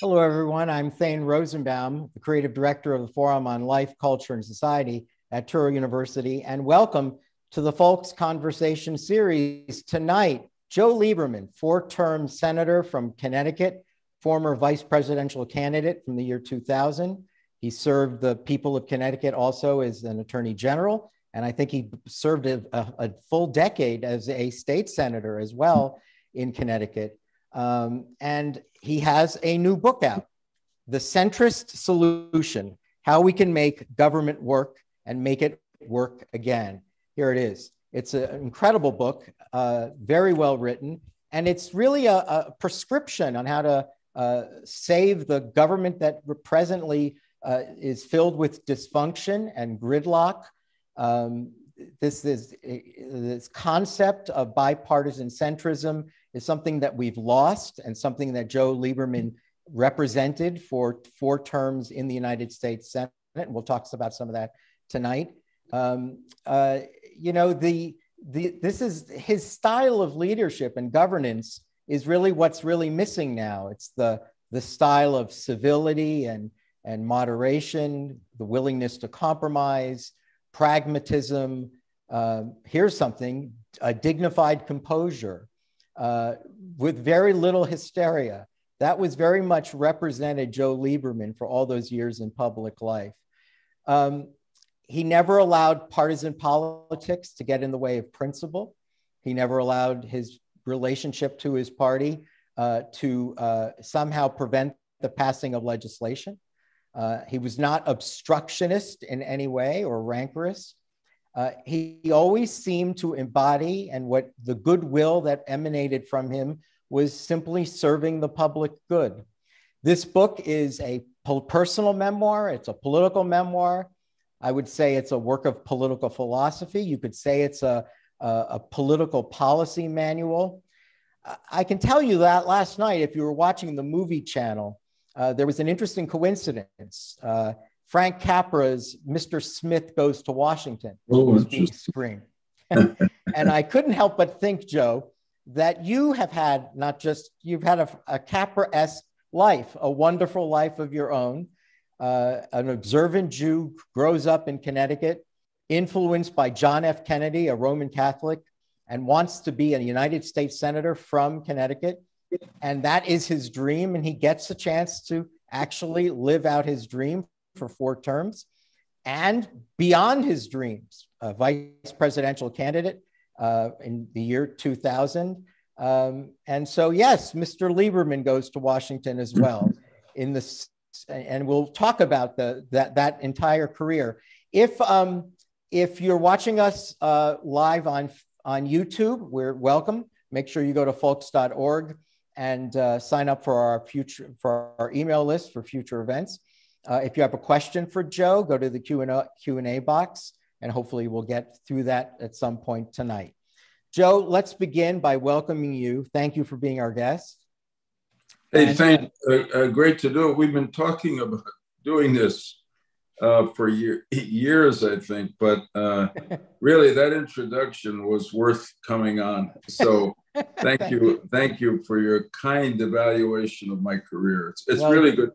Hello, everyone. I'm Thane Rosenbaum, the creative director of the Forum on Life, Culture, and Society at Touro University, and welcome to the Folks Conversation Series. Tonight, Joe Lieberman, four-term senator from Connecticut, former vice presidential candidate from the year 2000. He served the people of Connecticut also as an attorney general, and I think he served a full decade as a state senator as well in Connecticut. And he has a new book out, The Centrist Solution, How We Can Make Government Work and Make It Work Again. Here it is. It's an incredible book, very well written, and it's really a prescription on how to save the government that presently is filled with dysfunction and gridlock. This concept of bipartisan centrism is something that we've lost and something that Joe Lieberman represented for four terms in the United States Senate. And we'll talk about some of that tonight. You know, this is his style of leadership and governance is really what's really missing now. It's the style of civility and moderation, the willingness to compromise, pragmatism. Here's something, a dignified composure with very little hysteria. That was very much represented Joe Lieberman for all those years in public life. He never allowed partisan politics to get in the way of principle. He never allowed his relationship to his party to somehow prevent the passing of legislation. He was not obstructionist in any way or rancorous. He always seemed to embody, and what the goodwill that emanated from him was simply serving the public good. This book is a personal memoir. It's a political memoir. I would say it's a work of political philosophy. You could say it's a political policy manual. I can tell you that last night, if you were watching the movie channel, there was an interesting coincidence. Frank Capra's Mr. Smith Goes to Washington was being screened. And I couldn't help but think, Joe, that you have had not just, you've had a Capra-esque life, a wonderful life of your own. An observant Jew grows up in Connecticut, influenced by John F. Kennedy, a Roman Catholic, and wants to be a United States Senator from Connecticut. And that is his dream. And he gets a chance to actually live out his dream for four terms and beyond his dreams, a vice presidential candidate in the year 2000. And so, yes, Mr. Lieberman goes to Washington as well in the, and we'll talk about that entire career. If you're watching us live on YouTube, we're welcome. Make sure you go to folks.org and sign up for our email list for future events. If you have a question for Joe, go to the Q&A box, and hopefully we'll get through that at some point tonight. Joe, let's begin by welcoming you. Thank you for being our guest. Hey, Thane, great to do it. We've been talking about doing this for years, I think, but really that introduction was worth coming on. So thank you for your kind evaluation of my career. It's well, really good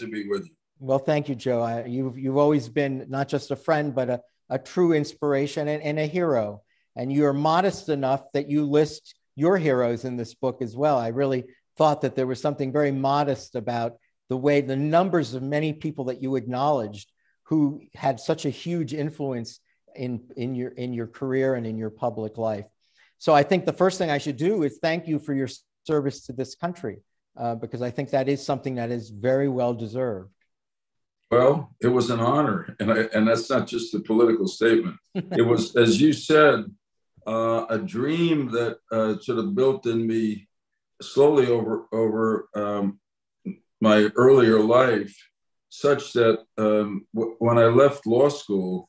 to be with you. Well, thank you, Joe. You've always been not just a friend, but a true inspiration and a hero. And you're modest enough that you list your heroes in this book as well. I really thought that there was something very modest about the way the numbers of many people that you acknowledged who had such a huge influence in your career and in your public life. So I think the first thing I should do is thank you for your service to this country, because I think that is something that is very well deserved. Well, it was an honor. And that's not just a political statement. It was, as you said, a dream that sort of built in me slowly over my earlier life, such that when I left law school,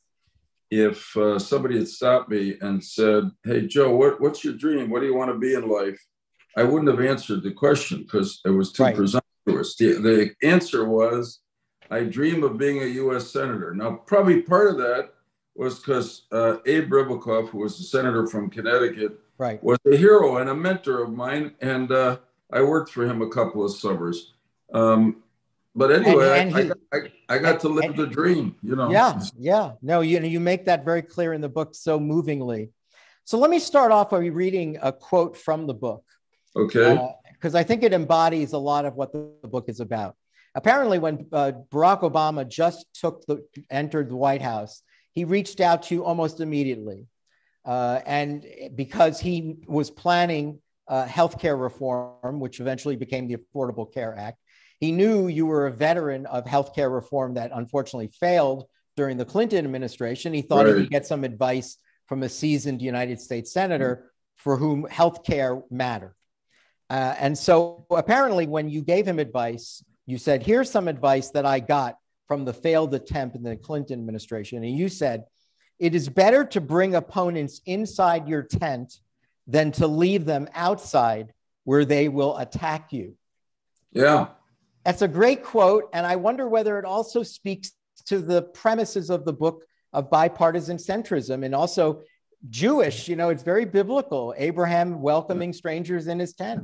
if somebody had stopped me and said, "Hey, Joe, what's your dream? What do you want to be in life?" I wouldn't have answered the question because it was too presumptuous. The answer was, I dream of being a U.S. senator. Now, probably part of that was because Abe Ribicoff, who was a senator from Connecticut, was a hero and a mentor of mine. And I worked for him a couple of summers. But anyway, I got to live the dream, you know. Yeah, yeah. No, you make that very clear in the book so movingly. So let me start off by reading a quote from the book. Okay. Because I think it embodies a lot of what the book is about. Apparently, when Barack Obama just entered the White House, he reached out to you almost immediately, and because he was planning healthcare reform, which eventually became the Affordable Care Act. He knew you were a veteran of healthcare reform that unfortunately failed during the Clinton administration. He thought he could get some advice from a seasoned United States senator for whom healthcare mattered. And so apparently when you gave him advice, you said, here's some advice that I got from the failed attempt in the Clinton administration. And you said, it is better to bring opponents inside your tent than to leave them outside where they will attack you. Yeah. That's a great quote. And I wonder whether it also speaks to the premises of the book of bipartisan centrism and also Jewish, you know, it's very biblical, Abraham welcoming strangers in his tent.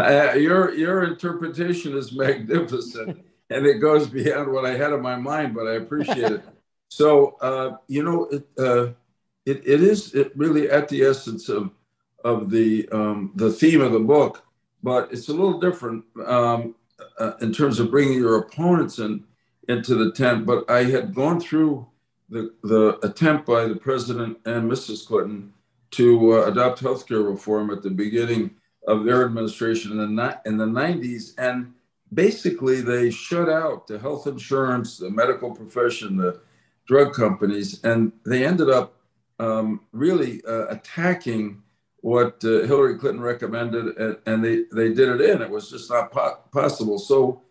Your interpretation is magnificent and it goes beyond what I had in my mind, but I appreciate it. So, you know, it is really at the essence of the theme of the book. But it's a little different in terms of bringing your opponents into the tent. But I had gone through the attempt by the president and Mrs. Clinton to adopt health care reform at the beginning of their administration in the 90s. And basically, they shut out the health insurance, the medical profession, the drug companies, and they ended up really attacking what Hillary Clinton recommended, and they did it in. It was just not possible. So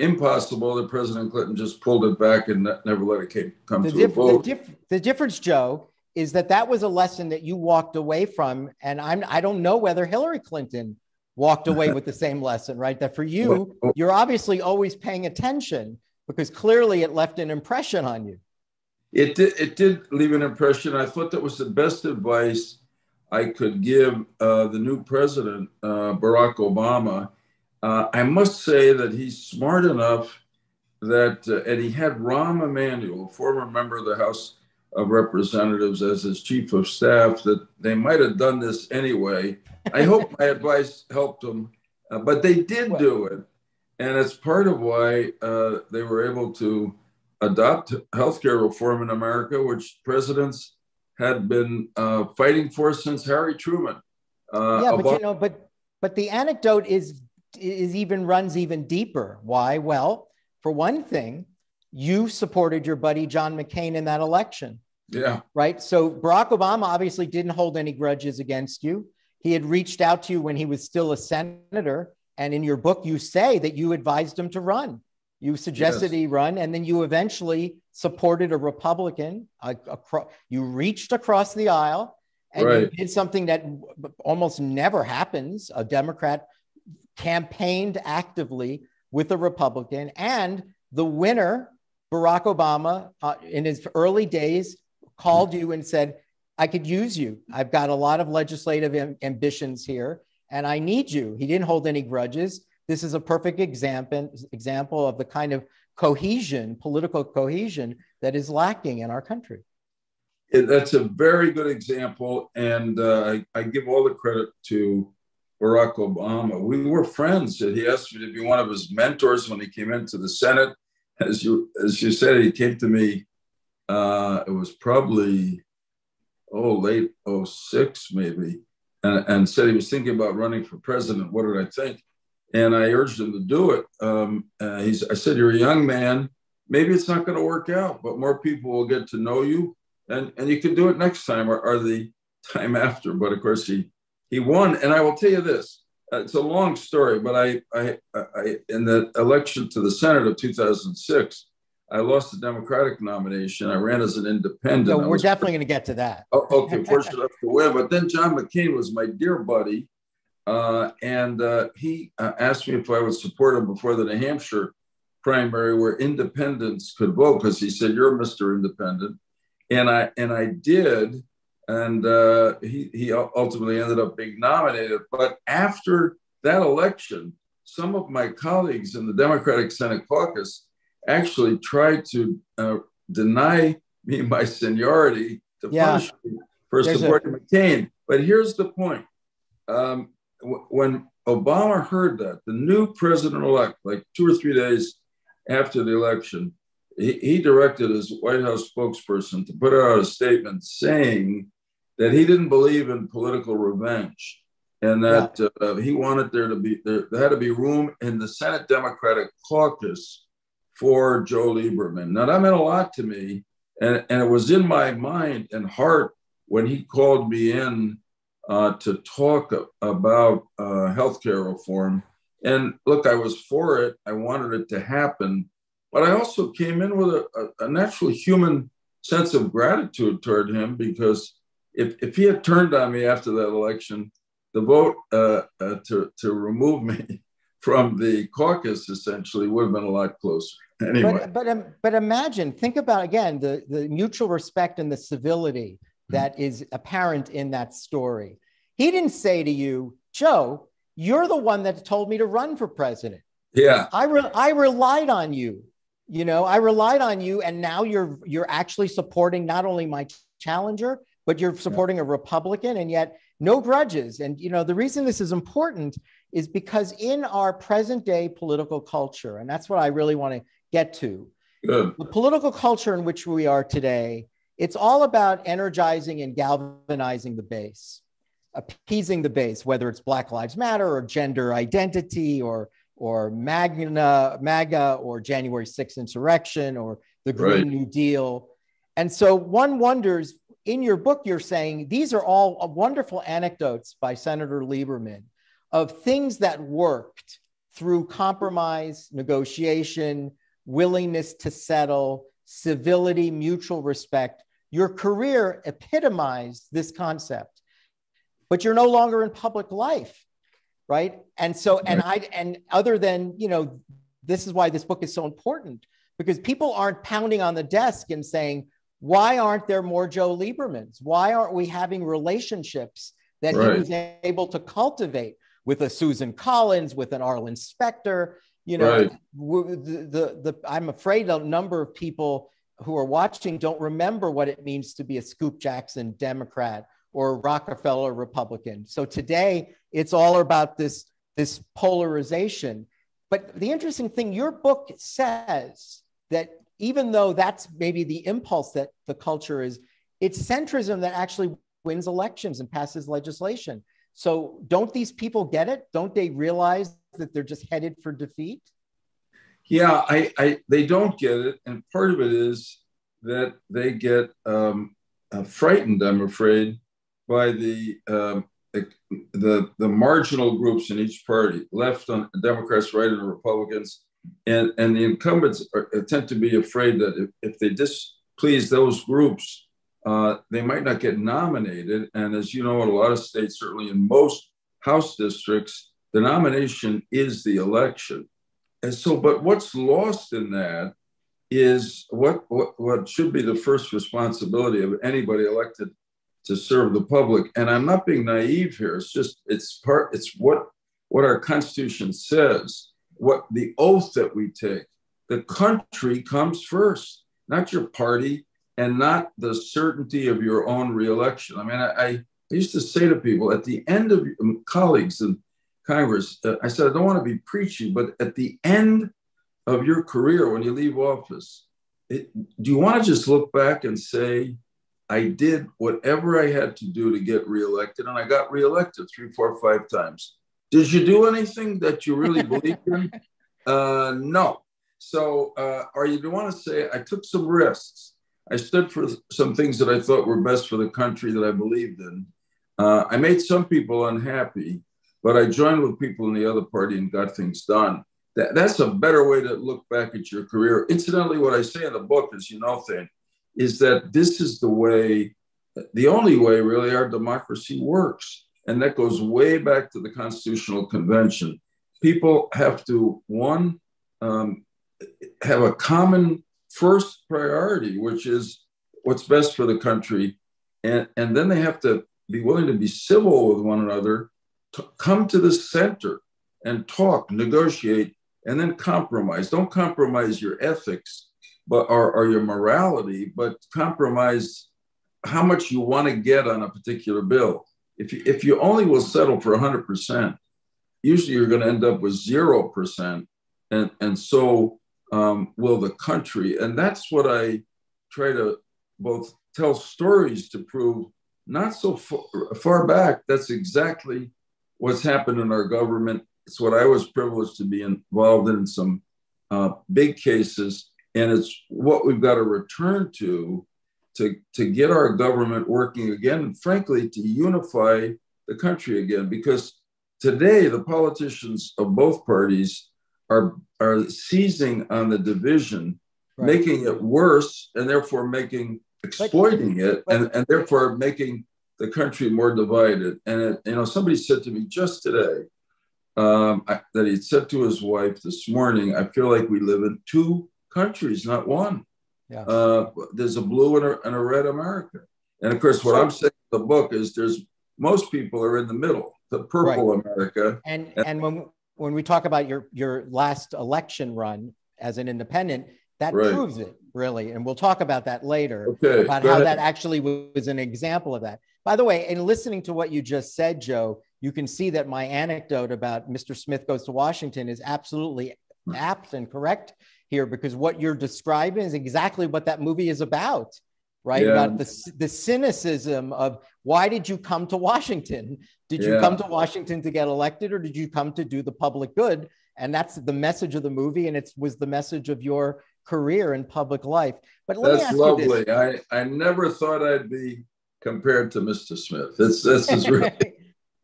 impossible that President Clinton just pulled it back and never let it come to a vote. The difference, Joe, is that was a lesson that you walked away from, and I don't know whether Hillary Clinton walked away with the same lesson, right? That for you, you're obviously always paying attention because clearly it left an impression on you. It did leave an impression. I thought that was the best advice I could give the new president, Barack Obama. I must say that he's smart enough that, and he had Rahm Emanuel, former member of the House of Representatives, as his chief of staff, that they might have done this anyway. I hope my advice helped him, but they did do it. And it's part of why they were able to adopt healthcare reform in America, which presidents had been fighting for since Harry Truman. But the anecdote runs even deeper. Why? Well, for one thing, you supported your buddy John McCain in that election. Yeah. Right. So Barack Obama obviously didn't hold any grudges against you. He had reached out to you when he was still a senator, and in your book, you say that you advised him to run. You suggested he run, and then you eventually supported a Republican. You reached across the aisle and you did something that almost never happens. A Democrat campaigned actively with a Republican, and the winner, Barack Obama, in his early days, called you and said, I could use you. I've got a lot of legislative ambitions here, and I need you. He didn't hold any grudges. This is a perfect example of the kind of cohesion, political cohesion, that is lacking in our country. That's a very good example. And I give all the credit to Barack Obama. We were friends. He asked me to be one of his mentors when he came into the Senate. As you said, he came to me, it was probably, late 06 maybe, and said he was thinking about running for president. What did I think? And I urged him to do it. I said, you're a young man. Maybe it's not going to work out, but more people will get to know you. And you can do it next time or the time after. But of course, he won. And I will tell you this. It's a long story, but I in the election to the Senate of 2006, I lost the Democratic nomination. I ran as an independent. No, we're definitely going to get to that. Okay, fortunate enough to win. But then John McCain was my dear buddy. And he asked me if I would support him before the New Hampshire primary where independents could vote, because he said, you're Mr. Independent. And I did. And he ultimately ended up being nominated. But after that election, some of my colleagues in the Democratic Senate caucus actually tried to deny me my seniority to punish me for supporting McCain. But here's the point. When Obama heard that, the new president-elect, like 2 or 3 days after the election, he directed his White House spokesperson to put out a statement saying that he didn't believe in political revenge and that he wanted there had to be room in the Senate Democratic caucus for Joe Lieberman. Now, that meant a lot to me, and it was in my mind and heart when he called me in to talk about healthcare reform. And look, I was for it. I wanted it to happen. But I also came in with a natural human sense of gratitude toward him, because if he had turned on me after that election, the vote to remove me from the caucus essentially would have been a lot closer. Anyway. But imagine, think about, again, the mutual respect and the civility that is apparent in that story. He didn't say to you, Joe, you're the one that told me to run for president. Yeah. I relied on you. You know, I relied on you, and now you're actually supporting not only my challenger, but you're supporting a Republican, and yet no grudges. And, you know, the reason this is important is because in our present day political culture, and that's what I really want to get to, the political culture in which we are today, it's all about energizing and galvanizing the base, appeasing the base, whether it's Black Lives Matter or gender identity or MAGA or January 6th insurrection or the Green New Deal. And so one wonders, in your book, you're saying these are all wonderful anecdotes by Senator Lieberman of things that worked through compromise, negotiation, willingness to settle, civility, mutual respect. Your career epitomized this concept, but you're no longer in public life, right? And so, and other than, you know, this is why this book is so important, because people aren't pounding on the desk and saying, why aren't there more Joe Liebermans? Why aren't we having relationships that he was able to cultivate with a Susan Collins, with an Arlen Specter? You know, I'm afraid a number of people who are watching don't remember what it means to be a Scoop Jackson Democrat or a Rockefeller Republican. So today it's all about this polarization. But the interesting thing, your book says that even though that's maybe the impulse that the culture is, it's centrism that actually wins elections and passes legislation. So don't these people get it? Don't they realize that they're just headed for defeat? Yeah, they don't get it. And part of it is that they get frightened, I'm afraid, by the marginal groups in each party, left on Democrats, right on Republicans. And the incumbents tend to be afraid that if they displease those groups, they might not get nominated. And as you know, in a lot of states, certainly in most House districts, the nomination is the election. And so, but what's lost in that is what should be the first responsibility of anybody elected to serve the public. And I'm not being naive here. It's just, it's what our Constitution says, what the oath that we take. The country comes first, not your party and not the certainty of your own reelection. I mean, I used to say to people at the end of colleagues and Congress, I said, I don't want to be preachy, but at the end of your career, when you leave office, do you want to just look back and say, I did whatever I had to do to get reelected, and I got reelected 3, 4, 5 times. Did you do anything that you really believed in? No. So, or you want to say, I took some risks. I stood for some things that I thought were best for the country that I believed in. I made some people unhappy, but I joined with people in the other party and got things done. That's a better way to look back at your career. Incidentally, what I say in the book, as you know, Thane, is that this is the way, the only way really our democracy works. And that goes way back to the Constitutional Convention. People have to, one, have a common first priority, which is what's best for the country. And then they have to be willing to be civil with one another, to come to the center and talk, negotiate, and then compromise. Don't compromise your ethics or your morality, but compromise how much you want to get on a particular bill. If you only will settle for 100%, usually you're going to end up with 0%, and so will the country. And that's what I try to both tell stories to prove, not so far back, that's exactly what's happened in our government. It's what I was privileged to be involved in some big cases. And it's what we've got to return to get our government working again, and frankly, to unify the country again. Because today, the politicians of both parties are seizing on the division, right, making it worse, and therefore exploiting it, and therefore making the country more divided. And somebody said to me just today that he'd said to his wife this morning, I feel like we live in two countries, not one. Yeah. There's a blue and a red America. And of course, what I'm saying in the book is most people are in the middle, the purple, right, America. And when we talk about your last election run as an independent, that, right, proves it, really. And we'll talk about that later, about how that actually was an example of that. By the way, in listening to what you just said, Joe, you can see that my anecdote about Mr. Smith Goes to Washington is absolutely apt and correct here, because what you're describing is exactly what that movie is about, right? Yeah. About the cynicism of, why did you come to Washington? Did you come to Washington to get elected, or did you come to do the public good? And that's the message of the movie, and it was the message of your career in public life. But let me ask you this. I never thought I'd be compared to Mr. Smith. This is really...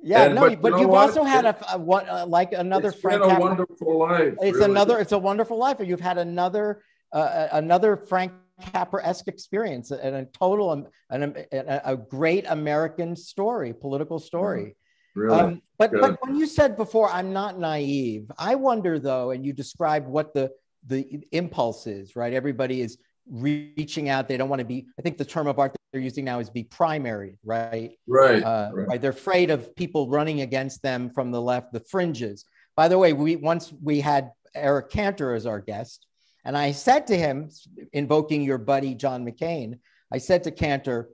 Yeah, and, but you've also had wonderful life. It's really it's a wonderful life. You've had another Frank Capra-esque experience, and a great American story, political story. Mm-hmm. Really? But when you said before, I'm not naive, I wonder though, and you described what the impulse is, right? Everybody is reaching out. They don't want to be, I think the term of art they're using now is be primary, right? Right. They're afraid of people running against them from the left, the fringes. By the way, we had Eric Cantor as our guest, and I said to him, invoking your buddy, John McCain, I said to Cantor,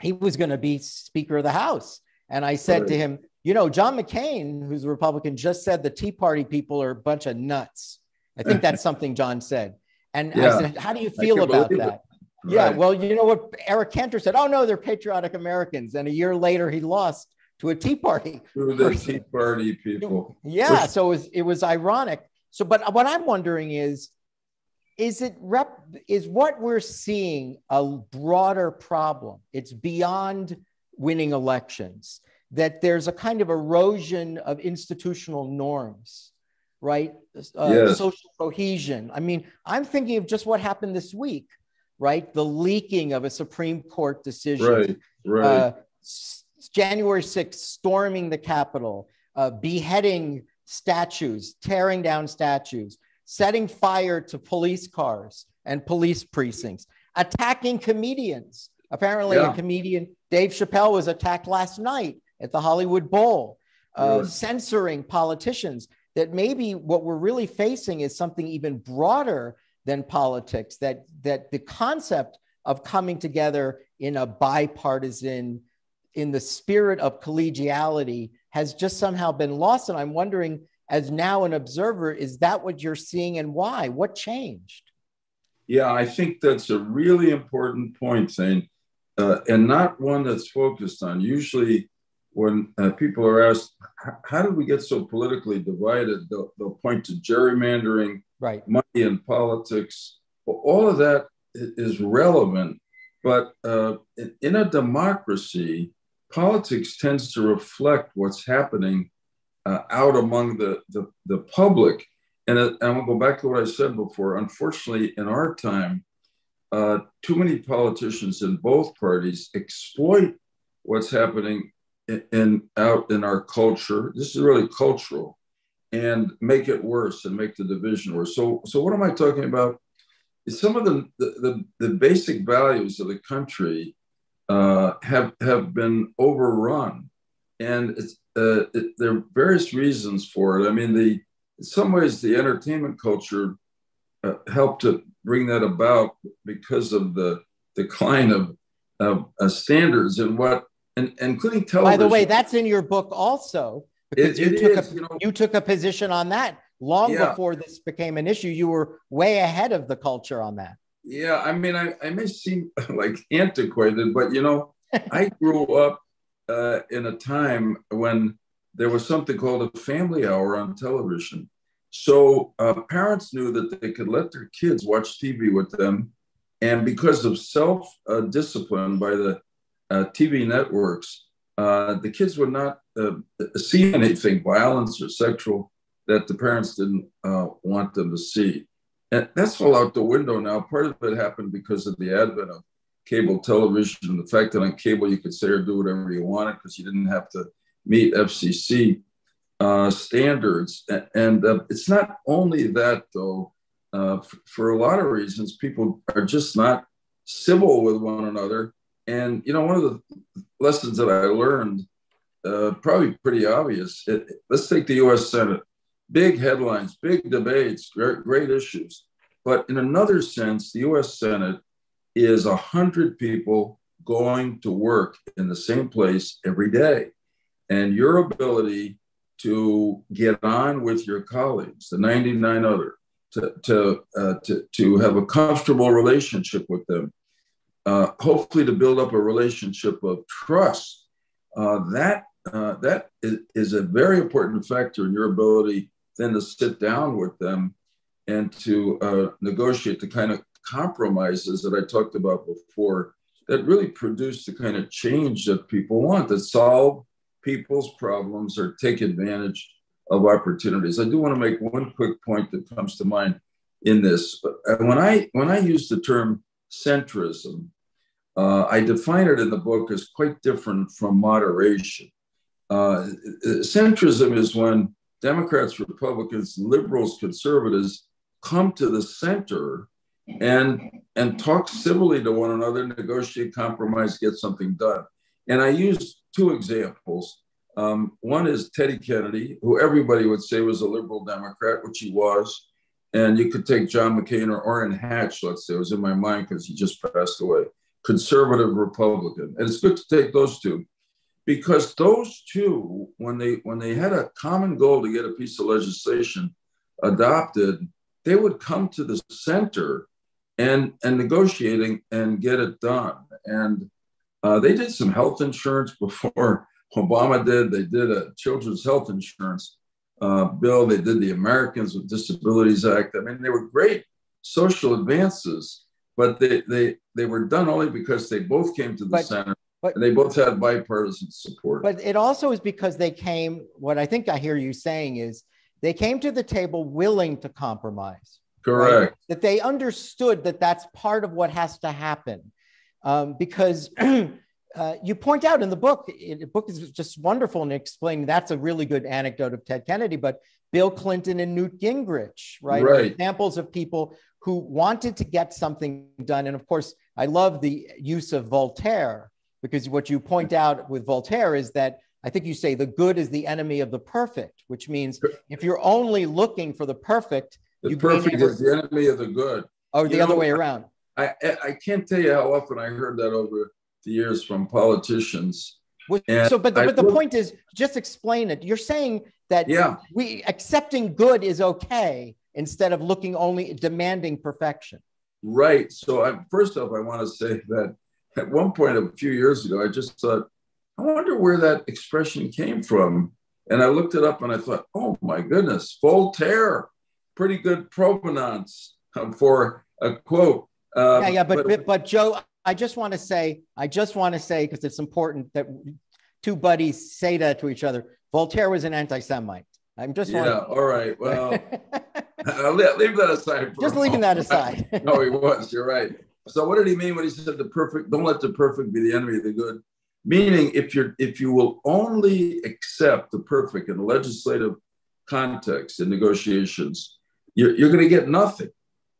he was going to be Speaker of the House. And I said to him, John McCain, who's a Republican, just said the Tea Party people are a bunch of nuts. I think that's something John said. And I said, how do you feel about that? Right. Yeah, well, what Eric Cantor said, oh no, they're patriotic Americans. And a year later, he lost to a Tea Party. To the Tea Party people. Yeah, so it was ironic. So, but what I'm wondering is what we're seeing a broader problem? It's beyond winning elections, that there's a kind of erosion of institutional norms, right? Social cohesion. I mean, I'm thinking of just what happened this week, right? The leaking of a Supreme Court decision. Right. January 6th, storming the Capitol, beheading statues, tearing down statues, setting fire to police cars and police precincts, attacking comedians. Apparently a comedian, Dave Chappelle, was attacked last night at the Hollywood Bowl, censoring politicians. That maybe what we're really facing is something even broader than politics, that the concept of coming together in a bipartisan, in the spirit of collegiality, has just somehow been lost. And I'm wondering, as now an observer, is that what you're seeing, and why? What changed? Yeah, I think that's a really important point, Thane, and not one that's focused on. Usually when people are asked, how did we get so politically divided? They'll point to gerrymandering, right, money and politics. All of that is relevant, but in a democracy, politics tends to reflect what's happening out among the public. And I will go back to what I said before. Unfortunately, in our time, too many politicians in both parties exploit what's happening out in our culture. This is really cultural, and make it worse and make the division worse. So what am I talking about? Is some of the basic values of the country have been overrun And there are various reasons for it. I mean, in some ways, the entertainment culture helped to bring that about because of the decline of standards and including television. By the way, that's in your book also. Because you took a position on that long before this became an issue. You were way ahead of the culture on that. Yeah, I mean, I may seem like antiquated, but I grew up in a time when there was something called a family hour on television. So parents knew that they could let their kids watch TV with them. And because of self-discipline by the TV networks, the kids would not see anything, violence or sexual, that the parents didn't want them to see. And that's all out the window now. Part of it happened because of the advent of cable television, the fact that on cable you could say or do whatever you wanted because you didn't have to meet FCC standards. And it's not only that, though. For a lot of reasons, people are just not civil with one another. And, one of the lessons that I learned, probably pretty obvious, let's take the U.S. Senate. Big headlines, big debates, great issues. But in another sense, the U.S. Senate is 100 people going to work in the same place every day. And your ability to get on with your colleagues, the 99 other, to have a comfortable relationship with them, hopefully to build up a relationship of trust, that is a very important factor in your ability then to sit down with them and to negotiate the kind of compromises that I talked about before that really produce the kind of change that people want, that solve people's problems or take advantage of opportunities. I do want to make one quick point that comes to mind in this. When I use the term centrism, I define it in the book as quite different from moderation. Centrism is when Democrats, Republicans, liberals, conservatives come to the center and talk civilly to one another, negotiate, compromise, get something done. And I used two examples. One is Teddy Kennedy, who everybody would say was a liberal Democrat, which he was. And you could take John McCain or Orrin Hatch, let's say, it was in my mind because he just passed away, conservative Republican. And it's good to take those two because those two, when they had a common goal to get a piece of legislation adopted, they would come to the center and negotiating and get it done. And they did some health insurance before Obama did. They did a children's health insurance bill. They did the Americans with Disabilities Act. I mean, they were great social advances, but they were done only because they both came to the center and they both had bipartisan support. But it also is because they came, what I think I hear you saying is they came to the table willing to compromise. Correct. Right? That they understood that that's part of what has to happen because you point out in the book, the book is just wonderful in explaining, that's a really good anecdote of Ted Kennedy, but Bill Clinton and Newt Gingrich, right? Examples of people who wanted to get something done. And of course, I love the use of Voltaire, because what you point out with Voltaire is that, I think you say, the good is the enemy of the perfect, which means if you're only looking for the perfect, the perfect is the enemy of the good. Or the other way around. I can't tell you how often I heard that over the years from politicians. But the point is, just explain it. You're saying that we accepting good is okay instead of looking only demanding perfection. Right. So first off, I want to say that at one point a few years ago, I just thought, I wonder where that expression came from. And I looked it up and I thought, oh my goodness, Voltaire, pretty good provenance for a quote. But Joe, I just want to say, because it's important that two buddies say that to each other. Voltaire was an anti-Semite. All right. Well, I'll leave that aside. Just leaving that aside. No, he was. You're right. So, what did he mean when he said the perfect? Don't let the perfect be the enemy of the good. Meaning, if you will only accept the perfect in the legislative context and negotiations, you're going to get nothing.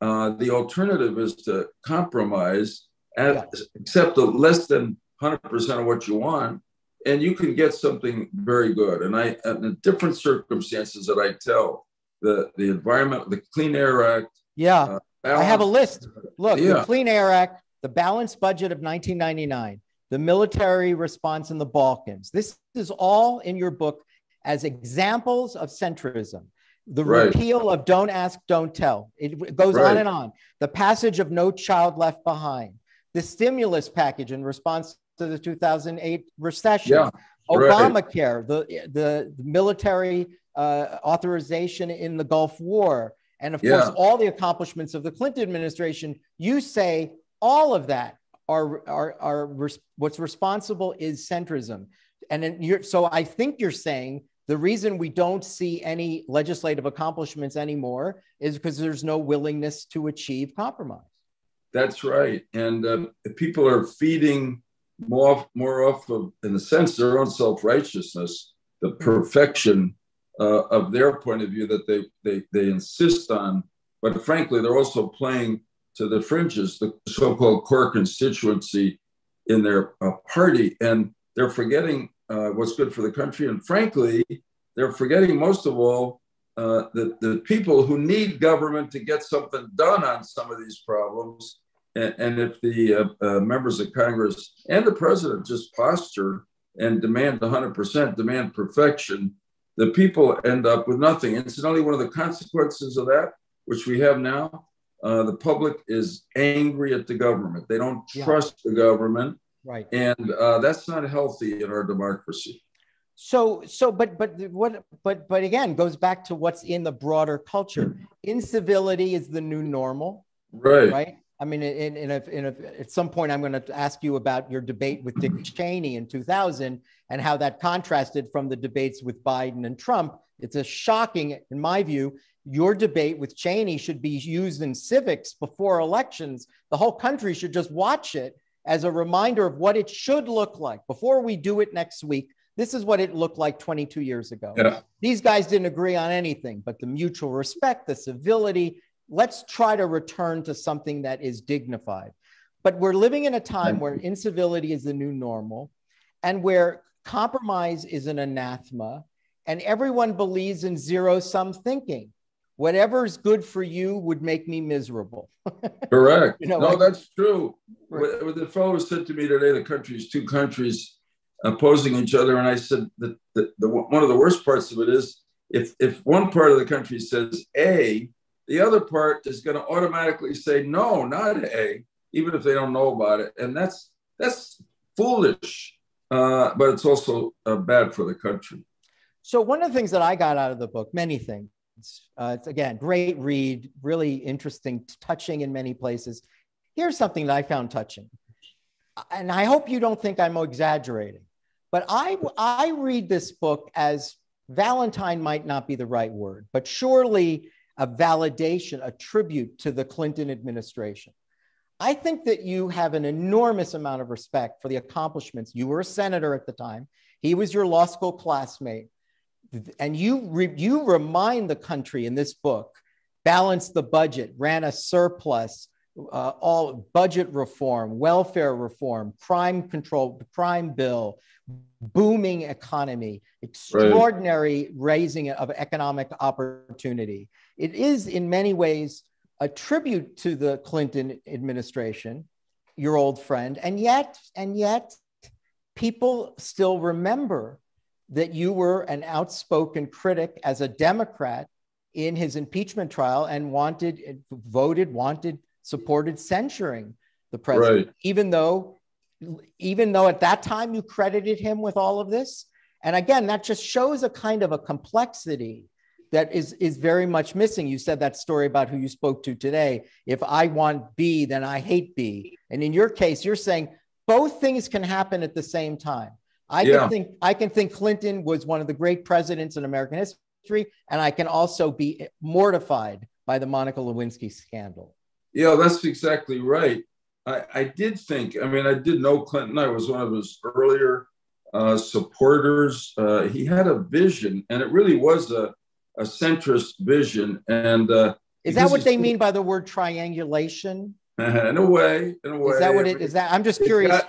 The alternative is to compromise. Accept less than 100% of what you want and you can get something very good. And I, in the different circumstances that I tell, the environment, the Clean Air Act. Yeah, I have a list. Look, yeah. The Clean Air Act, the balanced budget of 1999, the military response in the Balkans. This is all in your book as examples of centrism. The repeal of Don't Ask, Don't Tell. It goes on and on. The passage of No Child Left Behind. The stimulus package in response to the 2008 recession. Yeah. Obamacare, the military authorization in the Gulf War. And of course, all the accomplishments of the Clinton administration. You say all of that are what's responsible is centrism. And then you're, so I think you're saying the reason we don't see any legislative accomplishments anymore is because there's no willingness to achieve compromise. That's right. And people are feeding more off of, in a sense, their own self-righteousness, the perfection of their point of view that they insist on. But frankly, they're also playing to the fringes, the so-called core constituency in their party. And they're forgetting what's good for the country. And frankly, they're forgetting most of all the people who need government to get something done on some of these problems. And if the members of Congress and the president just posture and demand 100%, demand perfection, the people end up with nothing. Incidentally, one of the consequences of that, which we have now, the public is angry at the government. They don't trust the government. Right. And that's not healthy in our democracy. But again, goes back to what's in the broader culture. Incivility is the new normal. Right. Right. I mean, at some point, I'm going to ask you about your debate with Dick Cheney in 2000 and how that contrasted from the debates with Biden and Trump. It's a shocking, in my view, your debate with Cheney should be used in civics before elections. The whole country should just watch it as a reminder of what it should look like. Before we do it next week, this is what it looked like 22 years ago. Yeah. These guys didn't agree on anything, but the mutual respect, the civility, let's try to return to something that is dignified. But we're living in a time where incivility is the new normal and where compromise is an anathema and everyone believes in zero-sum thinking. Whatever's good for you would make me miserable. Correct. You know, no, that's true. Right. The fellow said to me today, the country's two countries opposing each other. And I said, that one of the worst parts of it is if one part of the country says A, the other part is going to automatically say, no, not A, even if they don't know about it. And that's foolish, but it's also bad for the country. So one of the things that I got out of the book, many things, it's again, great read, really interesting, touching in many places. Here's something that I found touching. And I hope you don't think I'm exaggerating, but I read this book as Valentine might not be the right word, but surely a validation, a tribute to the Clinton administration. I think that you have an enormous amount of respect for the accomplishments. You were a senator at the time. He was your law school classmate. And you remind the country in this book, balanced the budget, ran a surplus, all budget reform, welfare reform, crime control, crime bill, booming economy, extraordinary raising of economic opportunity. It is in many ways a tribute to the Clinton administration, your old friend, and yet people still remember that you were an outspoken critic as a Democrat in his impeachment trial and supported censuring the president, even though at that time you credited him with all of this. And again, that just shows a kind of a complexity that is very much missing. You said that story about who you spoke to today. If I want B, then I hate B. And in your case, you're saying both things can happen at the same time. I can think Clinton was one of the great presidents in American history, and I can also be mortified by the Monica Lewinsky scandal. Yeah, that's exactly right. I did know Clinton. I was one of his earlier supporters. He had a vision, and it really was a centrist vision. And is that what they mean by the word triangulation? In a way. Is that what it is? I'm just curious.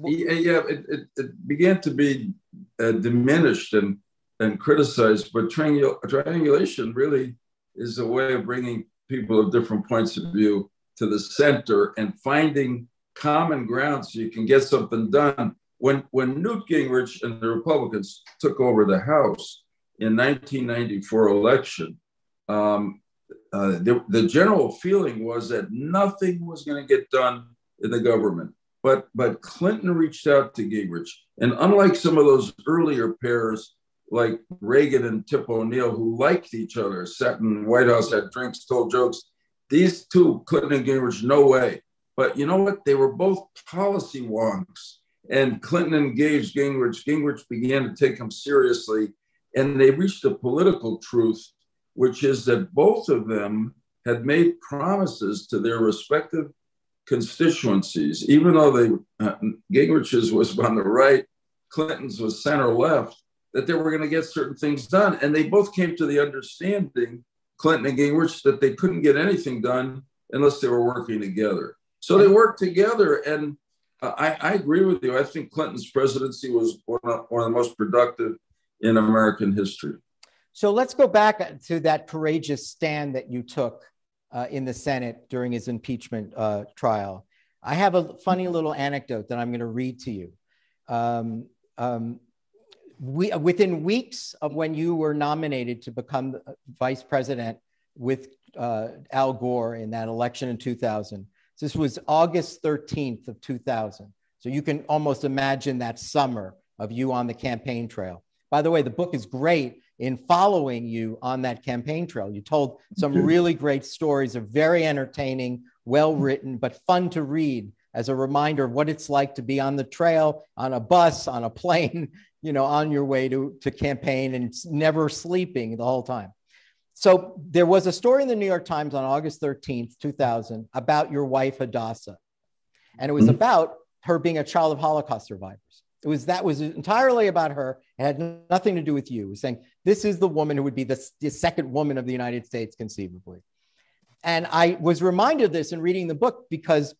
Yeah, it began to be diminished and criticized, but triangulation really is a way of bringing people of different points of view to the center and finding common ground so you can get something done. When Newt Gingrich and the Republicans took over the House in 1994 election, the general feeling was that nothing was going to get done in the government. But Clinton reached out to Gingrich. And unlike some of those earlier pairs, like Reagan and Tip O'Neill, who liked each other, sat in the White House, had drinks, told jokes, these two, Clinton and Gingrich, no way. But you know what? They were both policy wonks. And Clinton engaged Gingrich. Gingrich began to take him seriously. And they reached a political truth, which is that both of them had made promises to their respective constituencies, even though they, Gingrich's was on the right, Clinton's was center left, that they were going to get certain things done. And they both came to the understanding, Clinton and Gingrich, that they couldn't get anything done unless they were working together. So they worked together. And I agree with you. I think Clinton's presidency was one of the most productive in American history. So let's go back to that courageous stand that you took in the Senate during his impeachment trial. I have a funny little anecdote that I'm going to read to you. Within weeks of when you were nominated to become vice president with Al Gore in that election in 2000, this was August 13th of 2000. So you can almost imagine that summer of you on the campaign trail. By the way, the book is great in following you on that campaign trail. You told some really great stories, are very entertaining, well-written, but fun to read as a reminder of what it's like to be on the trail, on a bus, on a plane, you know, on your way to campaign and never sleeping the whole time. So there was a story in the New York Times on August 13th, 2000, about your wife, Hadassah. And it was about her being a child of Holocaust survivors. That was entirely about her. It had nothing to do with you. It was saying, this is the woman who would be the second woman of the United States, conceivably. And I was reminded of this in reading the book because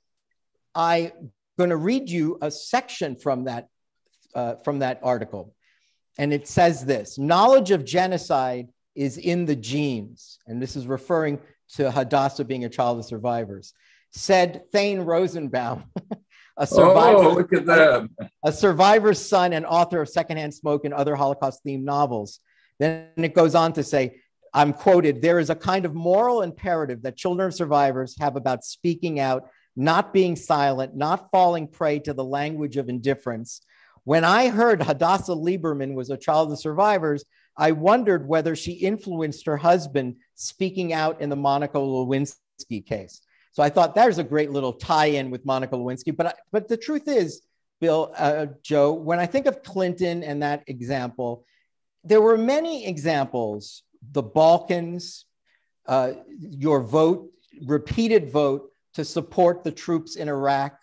I'm going to read you a section from that article. And it says this, knowledge of genocide is in the genes, and this is referring to Hadassah being a child of survivors, said Thane Rosenbaum, a survivor's son and author of Secondhand Smoke and other Holocaust-themed novels. Then it goes on to say, I'm quoted, there is a kind of moral imperative that children of survivors have about speaking out, not being silent, not falling prey to the language of indifference. When I heard Hadassah Lieberman was a child of survivors, I wondered whether she influenced her husband speaking out in the Monica Lewinsky case. So I thought there's a great little tie-in with Monica Lewinsky. But the truth is, Bill, Joe, when I think of Clinton and that example, there were many examples, the Balkans, your vote, repeated vote to support the troops in Iraq.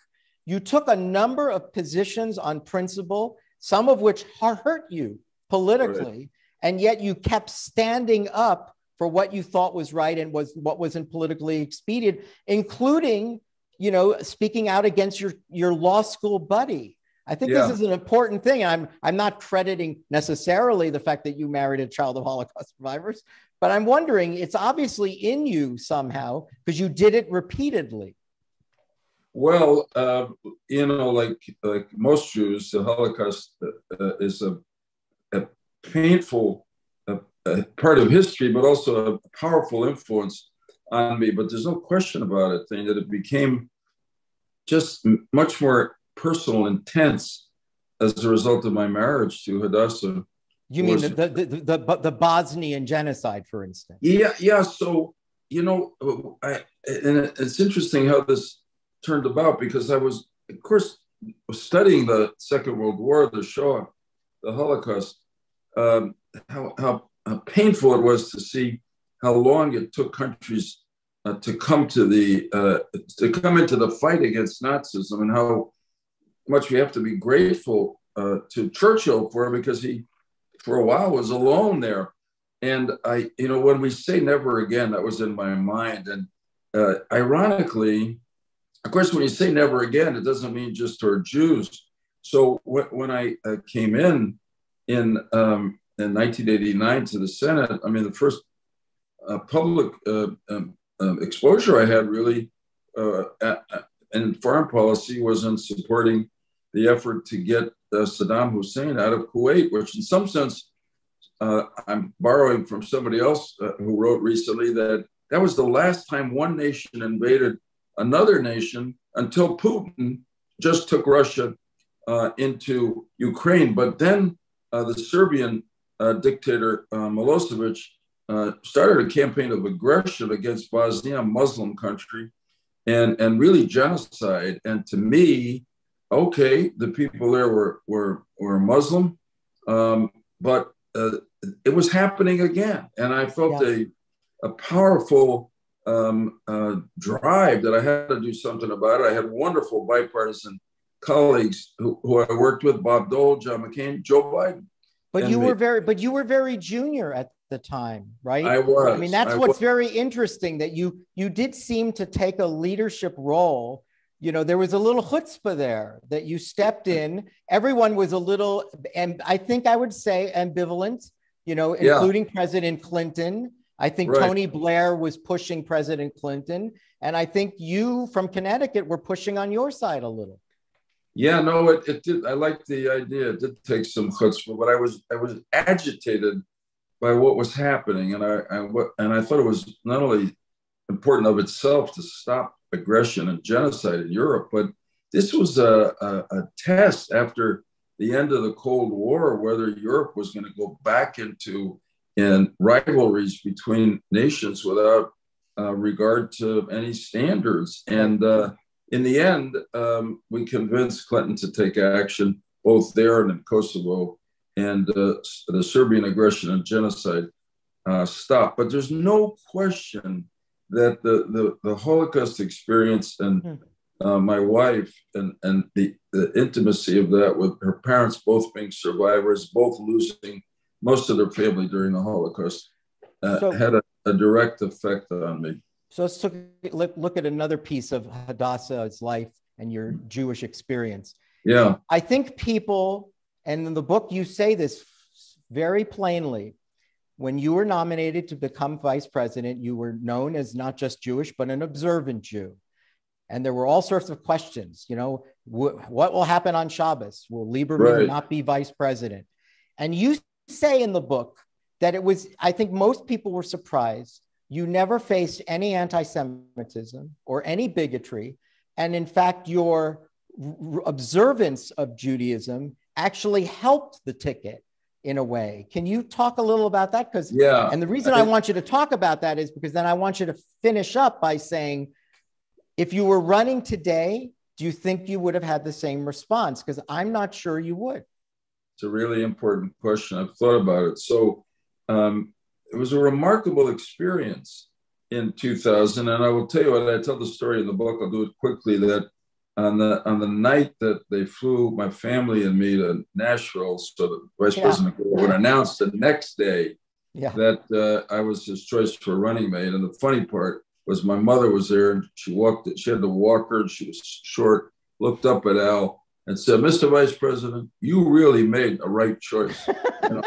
You took a number of positions on principle, some of which hurt you politically. Right. And yet you kept standing up for what you thought was right and was what wasn't politically expedient, including, you know, speaking out against your law school buddy. I think this is an important thing. I'm not crediting necessarily the fact that you married a child of Holocaust survivors, but I'm wondering, it's obviously in you somehow because you did it repeatedly. Well, you know, like most Jews, the Holocaust is a painful part of history, but also a powerful influence on me. But there's no question about it, Thane, that it became just much more personal, intense as a result of my marriage to Hadassah. You mean the Bosnian genocide, for instance? Yeah. So, you know, and it's interesting how this turned about because I was, of course, studying the Second World War, the Shoah, the Holocaust. How painful it was to see how long it took countries to come into the fight against Nazism, and how much we have to be grateful to Churchill for, because he, for a while, was alone there. And I, you know, when we say never again, that was in my mind. And ironically, of course, when you say never again, it doesn't mean just toward Jews. So when I came in 1989 to the Senate, I mean, the first public exposure I had really in foreign policy was in supporting the effort to get Saddam Hussein out of Kuwait, which in some sense, I'm borrowing from somebody else who wrote recently that that was the last time one nation invaded another nation until Putin just took Russia into Ukraine. But then the Serbian dictator Milosevic started a campaign of aggression against Bosnia, a Muslim country, and really genocide. And to me, okay, the people there were Muslim, but it was happening again. And I felt a powerful drive that I had to do something about it. I had wonderful bipartisan colleagues who I worked with, Bob Dole, John McCain, Joe Biden. But you were very junior at the time, right? I was. I mean, that's what's very interesting, that you did seem to take a leadership role. You know, there was a little chutzpah there that you stepped in. Everyone was a little, and I think I would say ambivalent, you know, including President Clinton. I think Tony Blair was pushing President Clinton. And I think you from Connecticut were pushing on your side a little. Yeah, no, it did. I liked the idea. It did take some chutzpah, but I was agitated by what was happening. And I thought it was not only important of itself to stop aggression and genocide in Europe, but this was a test after the end of the Cold War, whether Europe was going to go back into rivalries between nations without regard to any standards. And in the end, we convinced Clinton to take action both there and in Kosovo, and the Serbian aggression and genocide stopped. But there's no question that the Holocaust experience and my wife and the intimacy of that, with her parents both being survivors, both losing most of their family during the Holocaust, had a direct effect on me. So let's look at another piece of Hadassah's life and your Jewish experience. Yeah. I think people, and in the book you say this very plainly, when you were nominated to become vice president, you were known as not just Jewish, but an observant Jew. And there were all sorts of questions, you know, what will happen on Shabbos? Will Lieberman not be vice president? And you say in the book that it was, I think most people were surprised. You never faced any anti-Semitism or any bigotry. And in fact, your observance of Judaism actually helped the ticket in a way. Can you talk a little about that? Because and the reason I want you to talk about that is because then I want you to finish up by saying, if you were running today, do you think you would have had the same response? Because I'm not sure you would. It's a really important question. I've thought about it. So it was a remarkable experience in 2000. And I will tell you what, I tell the story in the book, I'll do it quickly, that on the night that they flew my family and me to Nashville, so the Vice President would announce the next day that I was his choice for running mate. And the funny part was my mother was there, and she had the walker, and she was short, looked up at Al and said, "Mr. Vice President, you really made a right choice." You know,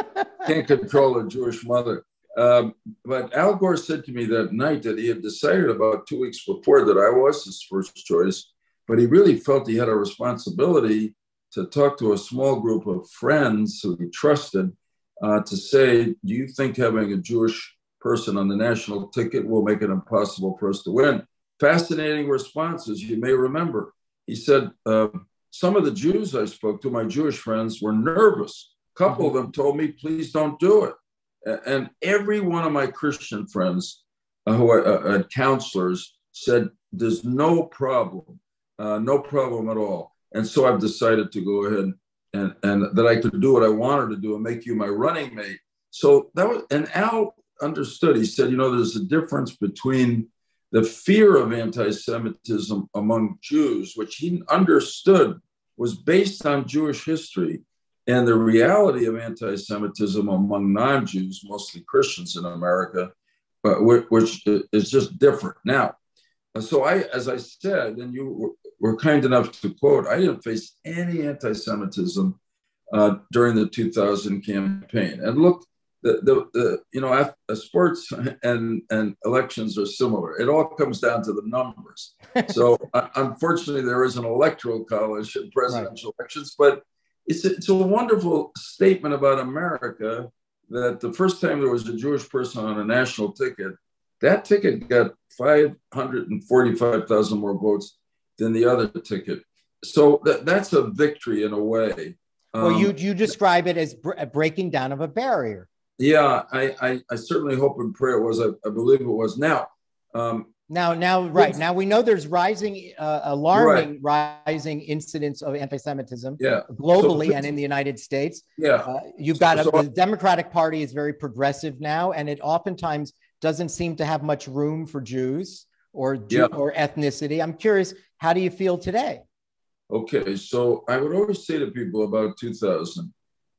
can't control a Jewish mother. But Al Gore said to me that night that he had decided about 2 weeks before that I was his first choice, but he really felt he had a responsibility to talk to a small group of friends who he trusted to say, do you think having a Jewish person on the national ticket will make it impossible for us to win? Fascinating responses, you may remember. He said, some of the Jews I spoke to, my Jewish friends, were nervous. A couple of them told me, please don't do it. And every one of my Christian friends who had counselors said, there's no problem. No problem at all. And so I've decided to go ahead and that I could do what I wanted to do and make you my running mate. So that was, and Al understood. He said, you know, there's a difference between the fear of anti-Semitism among Jews, which he understood was based on Jewish history, and the reality of anti-Semitism among non-Jews, mostly Christians in America, which is just different now. So I, as I said, and you were kind enough to quote, I didn't face any anti-Semitism during the 2000 campaign. And look, sports and elections are similar. It all comes down to the numbers. So unfortunately, there is an electoral college in presidential elections, but it's a wonderful statement about America that the first time there was a Jewish person on a national ticket, that ticket got 545,000 more votes than the other ticket. So that's a victory in a way. Well, you describe it as a breaking down of a barrier. Yeah, I certainly hope and pray it was. I believe it was. Now. Now we know there's rising, alarming, rising incidents of anti-Semitism globally and in the United States. Yeah, the Democratic Party is very progressive now, and it oftentimes doesn't seem to have much room for Jews or ethnicity. I'm curious, how do you feel today? Okay, so I would always say to people about 2000,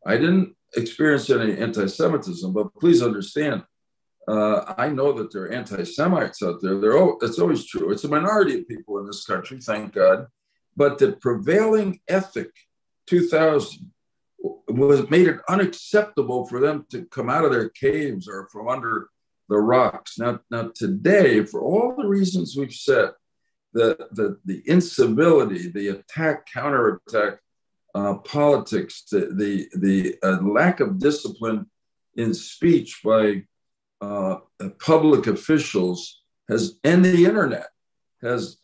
I didn't experience any anti-Semitism, but please understand, I know that there are anti-Semites out there. That's always true. It's a minority of people in this country, thank God. But the prevailing ethic, 2000, made it unacceptable for them to come out of their caves or from under the rocks. Now today, for all the reasons we've said, the incivility, the attack, counterattack, politics, the lack of discipline in speech by public officials and the internet has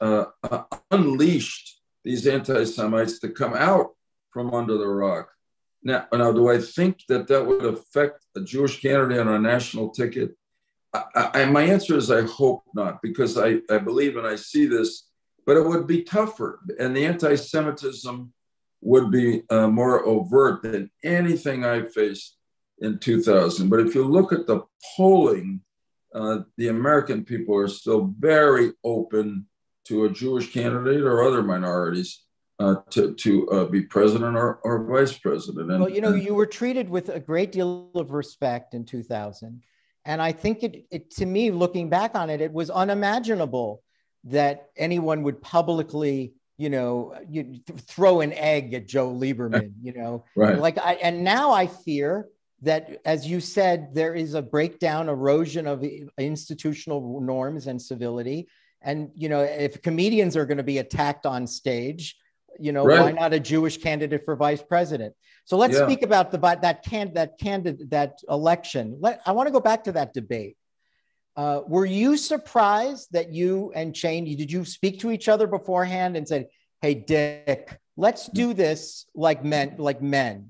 unleashed these anti-Semites to come out from under the rock. Now, do I think that would affect a Jewish candidate on a national ticket? My answer is I hope not, because I believe and I see this, but it would be tougher, and the anti-Semitism would be more overt than anything I faced in 2000. But if you look at the polling, the American people are still very open to a Jewish candidate or other minorities to be president or vice president. And, well, you were treated with a great deal of respect in 2000. And I think it, to me, looking back on it, it was unimaginable that anyone would publicly, throw an egg at Joe Lieberman, Right. And now I fear that, as you said, there is a breakdown, erosion of institutional norms and civility. And, if comedians are going to be attacked on stage, why not a Jewish candidate for vice president? So let's speak about that election. I want to go back to that debate. Were you surprised that you and Cheney, did you speak to each other beforehand and said, hey, Dick, let's do this like men.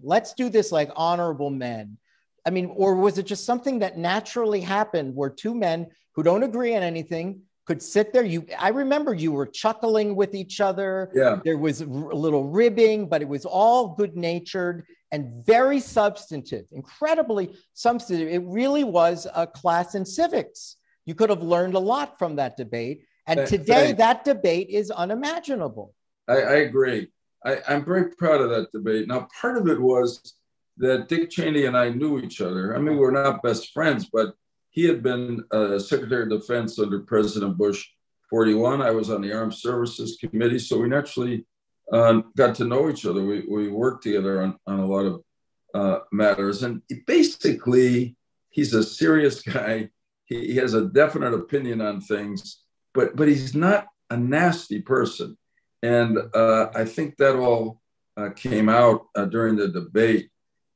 Let's do this like honorable men. I mean, or was it just something that naturally happened where two men who don't agree on anything could sit there? I remember you were chuckling with each other. Yeah. There was a little ribbing, but it was all good-natured and very substantive, incredibly substantive. It really was a class in civics. You could have learned a lot from that debate. And today, that debate is unimaginable. I agree. I'm very proud of that debate. Now, part of it was that Dick Cheney and I knew each other. I mean, we're not best friends, but he had been Secretary of Defense under President Bush 41. I was on the Armed Services Committee, so we naturally got to know each other. We worked together on a lot of matters. And basically, he's a serious guy. He has a definite opinion on things, but he's not a nasty person. And I think that all came out during the debate.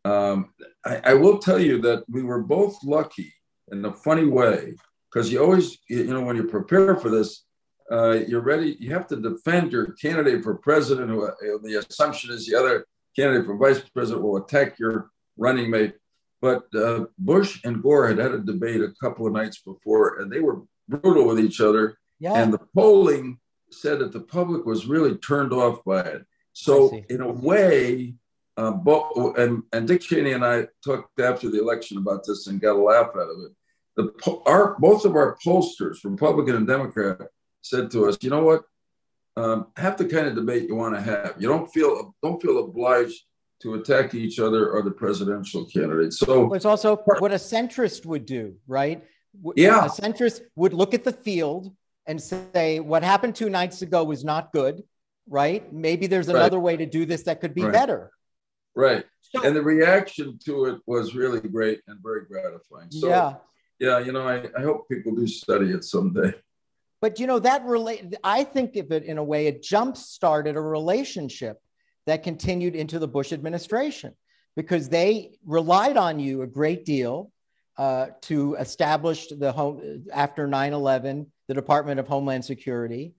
I will tell you that we were both lucky in a funny way, because you always, when you prepare for this, you're ready, you have to defend your candidate for president, who the assumption is the other candidate for vice president will attack your running mate. But Bush and Gore had a debate a couple of nights before, and they were brutal with each other. Yeah. And the polling said that the public was really turned off by it. So in a way, and Dick Cheney and I talked after the election about this and got a laugh out of it. Both of our pollsters, Republican and Democrat, said to us, "You know what? Have the kind of debate you want to have. You don't feel obliged to attack each other or the presidential candidate." So it's also what a centrist would do, right? Yeah, a centrist would look at the field and say, "What happened 2 nights ago was not good. right? Maybe there's another way to do this that could be better. Right. So, and the reaction to it was really great and very gratifying. So, yeah, you know, I hope people do study it someday. But, you know, that I think of it in a way, it jump-started a relationship that continued into the Bush administration, because they relied on you a great deal to establish the after 9/11, the Department of Homeland Security,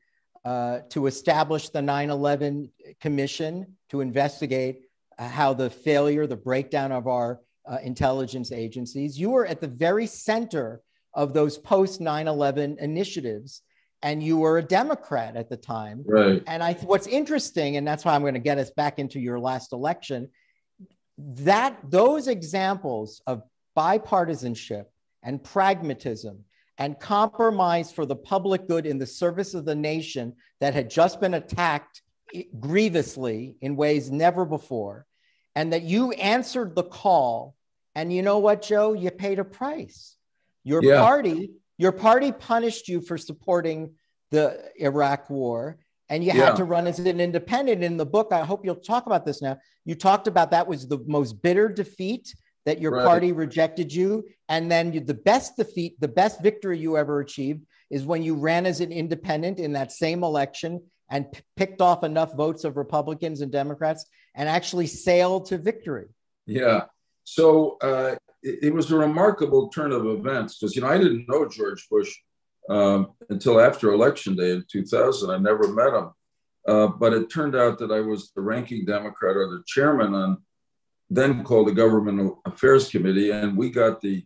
to establish the 9/11 Commission to investigate how the failure, the breakdown of our intelligence agencies. You were at the very center of those post 9/11 initiatives, and you were a Democrat at the time. Right. And what's interesting, and that's why I'm going to get us back into your last election, that those examples of bipartisanship and pragmatism and compromise for the public good in the service of the nation that had just been attacked grievously in ways never before, and that you answered the call. And you know what, Joe? You paid a price. Your party punished you for supporting the Iraq war, and you had to run as an independent. In the book, I hope you'll talk about this now, you talked about that was the most bitter defeat, that your party rejected you. And then the best defeat, the best victory you ever achieved is when you ran as an independent in that same election and picked off enough votes of Republicans and Democrats and actually sailed to victory. Yeah. So it was a remarkable turn of events, because, you know, I didn't know George Bush until after Election Day in 2000. I never met him. But it turned out that I was the ranking Democrat, or the chairman, on then called the Government Affairs Committee. And we got the,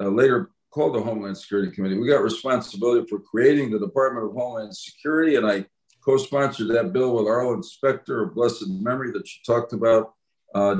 later called the Homeland Security Committee. We got responsibility for creating the Department of Homeland Security. And I co-sponsored that bill with Arlen Specter, of blessed memory, that you talked about.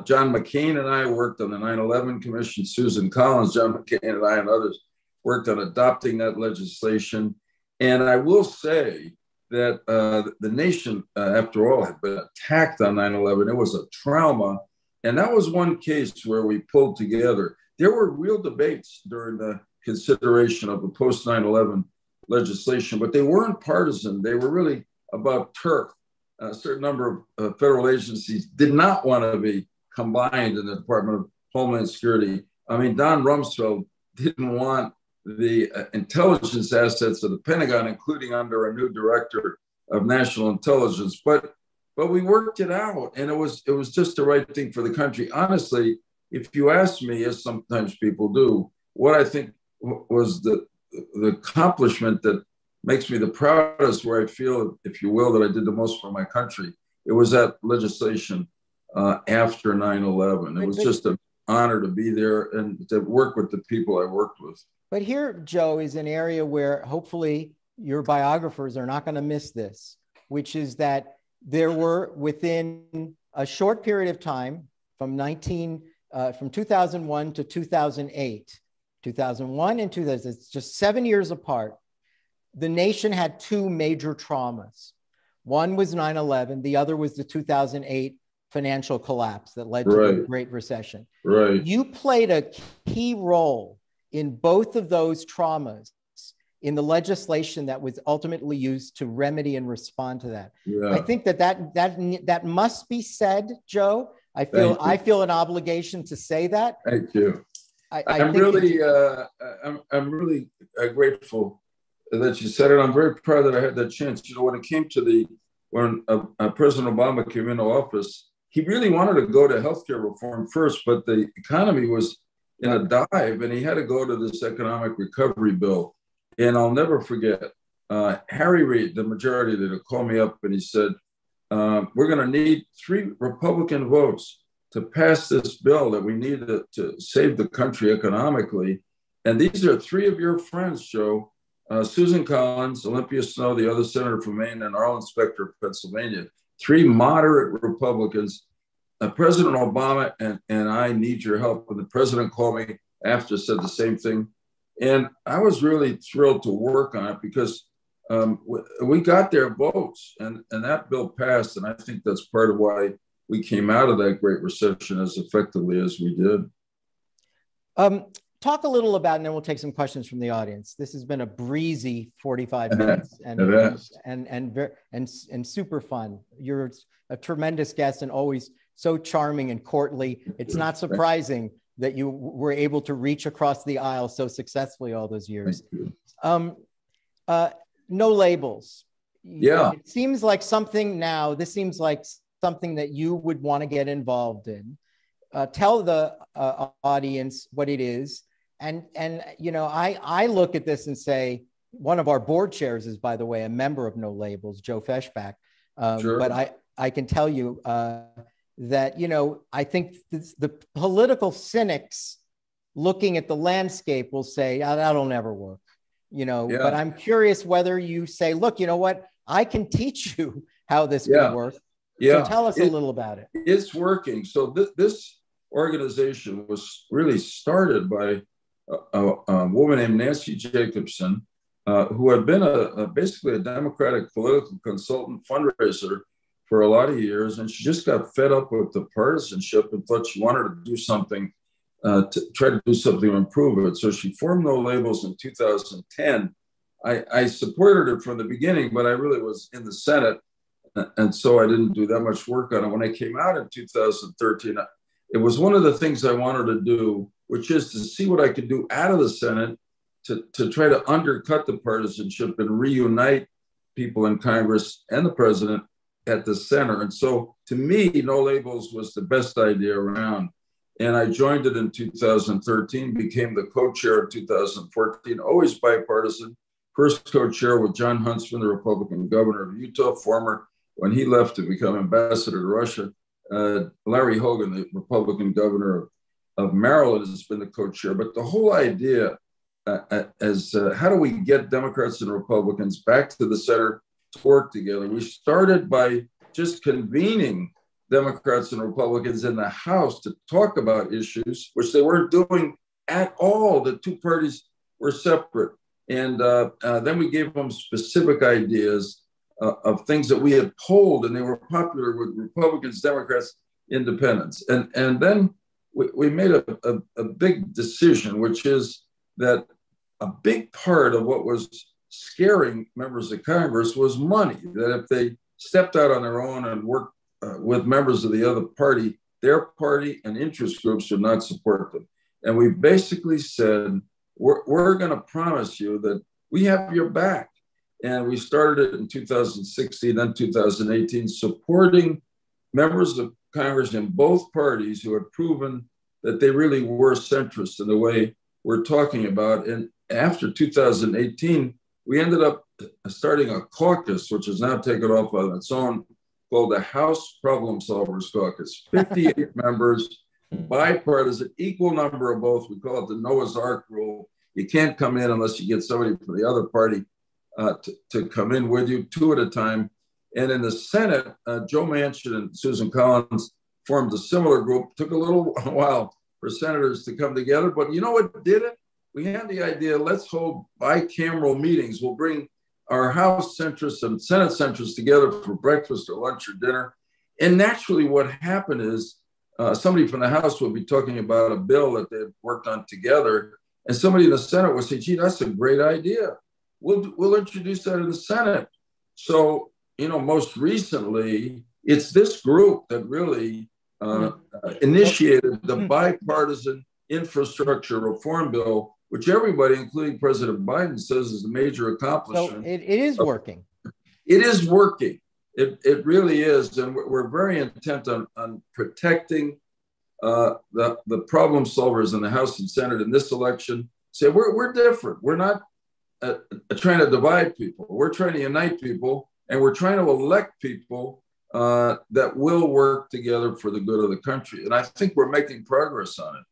John McCain and I worked on the 9/11 Commission. Susan Collins, John McCain, and I and others worked on adopting that legislation. And I will say that the nation, after all, had been attacked on 9/11. It was a trauma. And that was one case where we pulled together. There were real debates during the consideration of the post 9/11 legislation, but they weren't partisan. They were really about turf. A certain number of federal agencies did not want to be combined in the Department of Homeland Security. I mean, Don Rumsfeld didn't want the intelligence assets of the Pentagon, including under a new director of national intelligence. But we worked it out, and it was just the right thing for the country. Honestly, if you ask me, as sometimes people do, what I think was the accomplishment that makes me the proudest, where I feel, if you will, that I did the most for my country, it was that legislation after 9/11. It was just an honor to be there and to work with the people I worked with. But here, Joe, is an area where hopefully your biographers are not going to miss this, which is that there were, within a short period of time, from 2001 to 2008, 2001 and 2000, it's just 7 years apart, the nation had two major traumas. One was 9/11, the other was the 2008 financial collapse that led to the Great Recession. Right. You played a key role in both of those traumas, in the legislation that was ultimately used to remedy and respond to that. Yeah. I think that must be said, Joe. I feel an obligation to say that. Thank you. I'm really grateful that you said it. I'm very proud that I had that chance. You know, when President Obama came into office, he really wanted to go to healthcare reform first, but the economy was in a dive, and he had to go to this economic recovery bill. And I'll never forget, Harry Reid, the majority leader, called me up and he said, we're going to need 3 Republican votes to pass this bill that we need to save the country economically. And these are 3 of your friends, Joe, Susan Collins, Olympia Snowe, the other senator from Maine, and Arlen Specter of Pennsylvania, 3 moderate Republicans. President Obama and I need your help. And the president called me after, said the same thing. And I was really thrilled to work on it, because we got their votes, and that bill passed. And I think that's part of why we came out of that Great Recession as effectively as we did. talk a little about, and then we'll take some questions from the audience. This has been a breezy 45 minutes and super fun. You're a tremendous guest and always so charming and courtly. It's not surprising that you were able to reach across the aisle so successfully all those years. No labels. Yeah. It seems like something now, this seems like something that you would want to get involved in. Tell the audience what it is. And you know, I look at this and say, one of our board chairs is, by the way, a member of No Labels, Joe Feshbach. Sure. But I can tell you that, you know, I think the political cynics looking at the landscape will say, oh, that'll never work. You know, yeah. But I'm curious whether you say, look, you know what, I can teach you how this yeah. can work. Yeah. So tell us a little about it. It's working. So this organization was really started by a woman named Nancy Jacobson, who had been basically a Democratic political consultant fundraiser for a lot of years. And she just got fed up with the partisanship and thought she wanted to do something. To try to do something to improve it. So she formed No Labels in 2010. I supported it from the beginning, but I really was in the Senate. And so I didn't do that much work on it. When I came out in 2013, it was one of the things I wanted to do, which is to see what I could do out of the Senate to try to undercut the partisanship and reunite people in Congress and the president at the center. And so to me, No Labels was the best idea around. And I joined it in 2013, became the co-chair in 2014, always bipartisan. First co-chair with John Huntsman, the Republican governor of Utah, former, when he left to become ambassador to Russia. Larry Hogan, the Republican governor of Maryland, has been the co-chair. But the whole idea is how do we get Democrats and Republicans back to the center to work together? We started by just convening Democrats and Republicans in the House to talk about issues, which they weren't doing at all. The two parties were separate. And then we gave them specific ideas of things that we had polled, and they were popular with Republicans, Democrats, independents. And then we made a big decision, which is that a big part of what was scaring members of Congress was money, that if they stepped out on their own and worked with members of the other party, their party and interest groups would not support them. And we basically said, we're going to promise you that we have your back. And we started it in 2016, then 2018, supporting members of Congress in both parties who had proven that they really were centrist in the way we're talking about. And after 2018, we ended up starting a caucus, which has now taken off on its own, called the House Problem Solvers Caucus, 58 members, bipartisan, equal number of both. We call it the Noah's Ark rule. You can't come in unless you get somebody from the other party to come in with you, two at a time. And in the Senate, Joe Manchin and Susan Collins formed a similar group. Took a little while for senators to come together, but you know what did it? We had the idea, let's hold bicameral meetings. We'll bring our House centrists and Senate centrists together for breakfast or lunch or dinner. And naturally what happened is somebody from the House would be talking about a bill that they've worked on together. And somebody in the Senate would say, gee, that's a great idea. We'll introduce that in the Senate. So, you know, most recently, it's this group that really initiated the bipartisan infrastructure reform bill, which everybody, including President Biden, says is a major accomplishment. So it is working. It is working. It really is. And we're very intent on protecting the problem solvers in the House and Senate in this election. Say, we're different. We're not trying to divide people. We're trying to unite people, and we're trying to elect people that will work together for the good of the country. And I think we're making progress on it.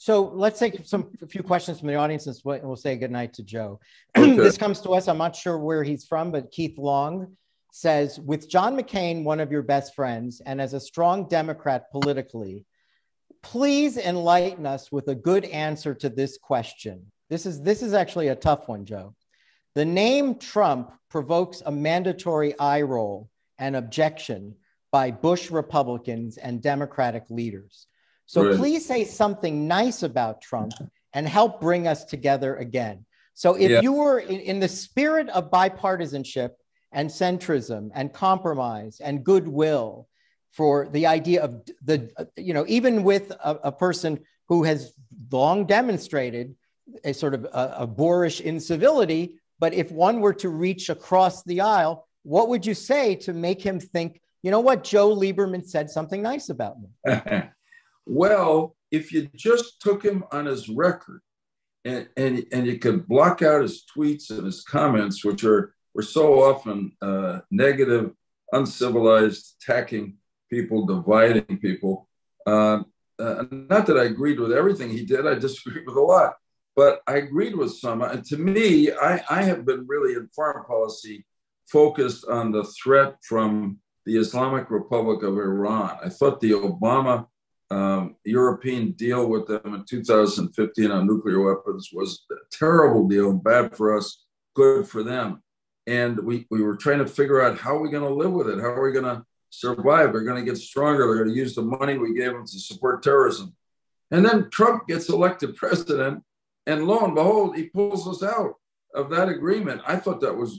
So let's take a few questions from the audience, and we'll say goodnight to Joe. Okay. This comes to us, I'm not sure where he's from, but Keith Long says, with John McCain, one of your best friends, and as a strong Democrat politically, please enlighten us with a good answer to this question. This is actually a tough one, Joe. The name Trump provokes a mandatory eye roll and objection by Bush Republicans and Democratic leaders. So please say something nice about Trump and help bring us together again. So if you were in the spirit of bipartisanship and centrism and compromise and goodwill for the idea of the, you know, even with a person who has long demonstrated a sort of a boorish incivility, but if one were to reach across the aisle, what would you say to make him think, you know what, Joe Lieberman said something nice about me? Well, if you just took him on his record and you could block out his tweets and his comments, which were so often negative, uncivilized, attacking people, dividing people. Not that I agreed with everything he did, I disagreed with a lot, but I agreed with some. And to me, I have been really in foreign policy focused on the threat from the Islamic Republic of Iran. I thought the Obama European deal with them in 2015 on nuclear weapons was a terrible deal, bad for us, good for them. And we were trying to figure out how we're going to live with it. How are we going to survive? They're going to get stronger. They're going to use the money we gave them to support terrorism. And then Trump gets elected president, and lo and behold, he pulls us out of that agreement. I thought that was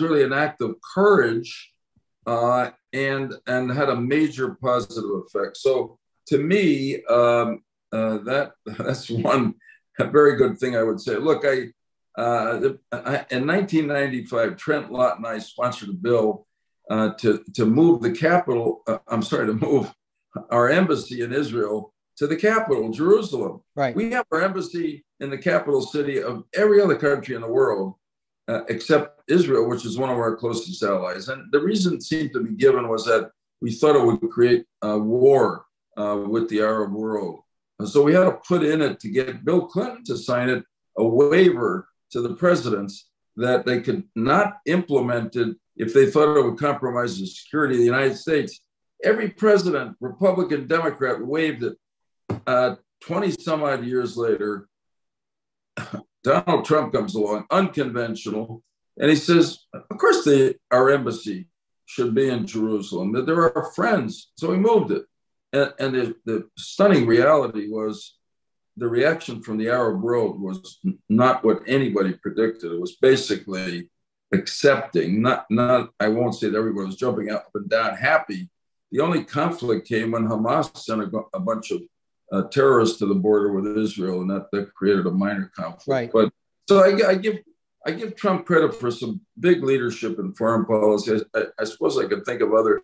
really an act of courage, and had a major positive effect. So to me, that's one very good thing I would say. Look, in 1995, Trent Lott and I sponsored a bill to move the capital. To move our embassy in Israel to the capital, Jerusalem. Right. We have our embassy in the capital city of every other country in the world except Israel, which is one of our closest allies. And the reason it seemed to be given was that we thought it would create a war with the Arab world. And so we had to put in it to get Bill Clinton to sign it a waiver to the presidents that they could not implement it if they thought it would compromise the security of the United States. Every president, Republican, Democrat, waived it. 20 some odd years later, Donald Trump comes along, unconventional, and he says, of course our embassy should be in Jerusalem, that they're our friends. So we moved it. And the stunning reality was the reaction from the Arab world was not what anybody predicted. It was basically accepting, not. I won't say that everyone was jumping up and down happy. The only conflict came when Hamas sent a bunch of terrorists to the border with Israel, and that created a minor conflict. Right. But so I give Trump credit for some big leadership in foreign policy. I suppose I could think of other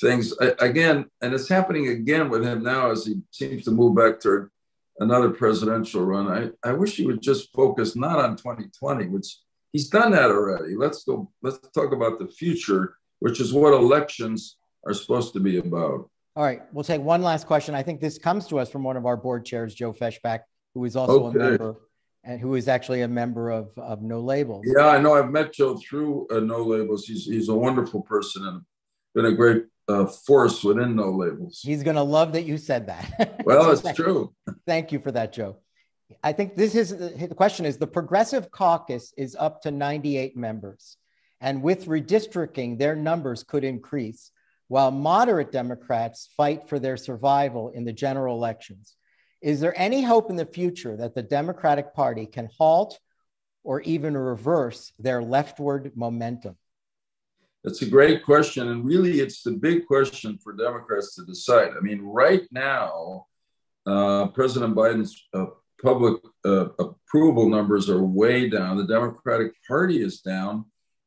things again, and it's happening again with him now as he seems to move back to another presidential run. I wish he would just focus not on 2020, which he's done that already. Let's talk about the future, which is what elections are supposed to be about. All right, we'll take one last question. I think this comes to us from one of our board chairs, Joe Feshbach, who is also a member and who is actually a member of No Labels. Yeah, I know. I've met Joe through No Labels. He's a wonderful person and been a great force within No Labels. He's going to love that you said that. Well, it's true. Thank you for that, Joe. I think the question is, the Progressive Caucus is up to 98 members, and with redistricting, their numbers could increase, while moderate Democrats fight for their survival in the general elections. Is there any hope in the future that the Democratic Party can halt or even reverse their leftward momentum? That's a great question. And really, it's the big question for Democrats to decide. I mean, right now, President Biden's public approval numbers are way down. The Democratic Party is down.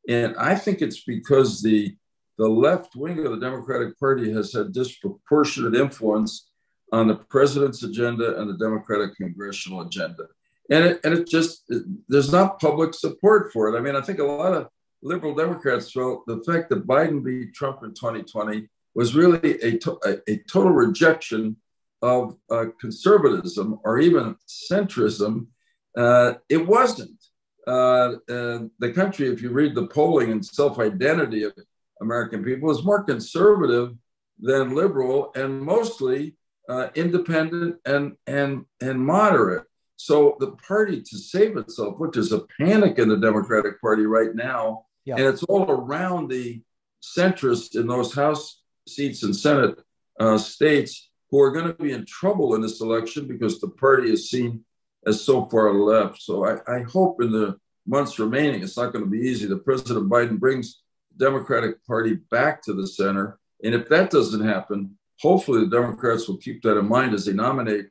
And I think it's because the left wing of the Democratic Party has had disproportionate influence on the president's agenda and the Democratic congressional agenda. And there's not public support for it. I mean, I think a lot of liberal Democrats felt the fact that Biden beat Trump in 2020 was really a total rejection of conservatism or even centrism. It wasn't. The country, if you read the polling and self-identity of American people, is more conservative than liberal and mostly independent and moderate. So the party, to save itself, look, there's a panic in the Democratic Party right now. Yeah. And it's all around the centrists in those House seats and Senate states who are going to be in trouble in this election because the party is seen as so far left. So I hope in the months remaining, it's not going to be easy, that President Biden brings the Democratic Party back to the center. And if that doesn't happen, hopefully the Democrats will keep that in mind as they nominate